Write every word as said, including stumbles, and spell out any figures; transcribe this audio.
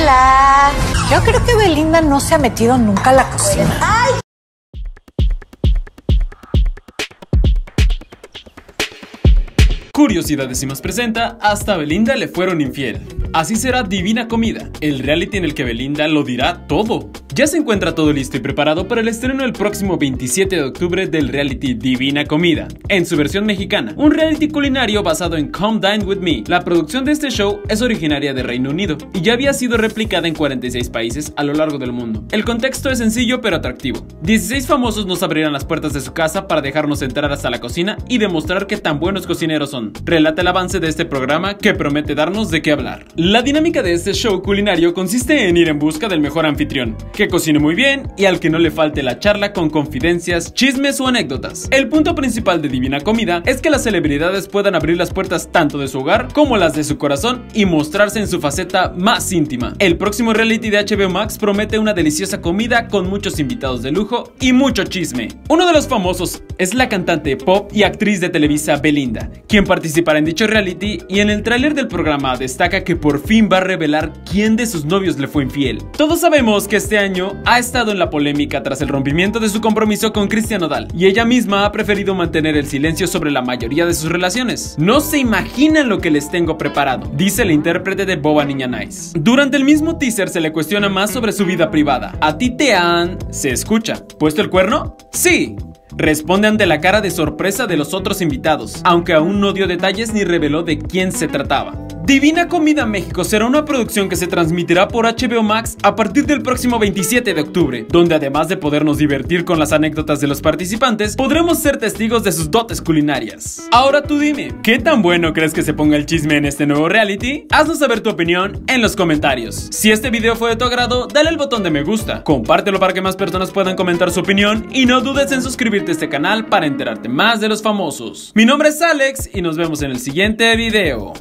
Hola. Yo creo que Belinda no se ha metido nunca a la cocina. ¡Ay! Curiosidades y Más presenta Hasta Belinda le fueron infiel. Así será Divina Comida, el reality en el que Belinda lo dirá todo. Ya se encuentra todo listo y preparado para el estreno el próximo veintisiete de octubre del reality Divina Comida, en su versión mexicana, un reality culinario basado en Come Dine With Me. La producción de este show es originaria de Reino Unido y ya había sido replicada en cuarenta y seis países a lo largo del mundo. El contexto es sencillo pero atractivo. dieciséis famosos nos abrirán las puertas de su casa para dejarnos entrar hasta la cocina y demostrar qué tan buenos cocineros son. Relata el avance de este programa que promete darnos de qué hablar. La dinámica de este show culinario consiste en ir en busca del mejor anfitrión, que cocine muy bien y al que no le falte la charla con confidencias, chismes o anécdotas. El punto principal de Divina Comida es que las celebridades puedan abrir las puertas tanto de su hogar como las de su corazón y mostrarse en su faceta más íntima. El próximo reality de H B O Max promete una deliciosa comida con muchos invitados de lujo y mucho chisme. Uno de los famosos es la cantante pop y actriz de Televisa Belinda, quien participará en dicho reality, y en el tráiler del programa destaca que por fin va a revelar quién de sus novios le fue infiel. Todos sabemos que este año ha estado en la polémica tras el rompimiento de su compromiso con Christian Nodal, y ella misma ha preferido mantener el silencio sobre la mayoría de sus relaciones. No se imaginan lo que les tengo preparado, dice el intérprete de Boba Niña Nice. Durante el mismo teaser se le cuestiona más sobre su vida privada. ¿A ti te han... se escucha puesto el cuerno? Sí, responde ante la cara de sorpresa de los otros invitados, aunque aún no dio detalles ni reveló de quién se trataba. Divina Comida México será una producción que se transmitirá por H B O Max a partir del próximo veintisiete de octubre, donde además de podernos divertir con las anécdotas de los participantes, podremos ser testigos de sus dotes culinarias. Ahora tú dime, ¿qué tan bueno crees que se ponga el chisme en este nuevo reality? Haznos saber tu opinión en los comentarios. Si este video fue de tu agrado, dale al botón de me gusta, compártelo para que más personas puedan comentar su opinión y no dudes en suscribirte a este canal para enterarte más de los famosos. Mi nombre es Alex y nos vemos en el siguiente video.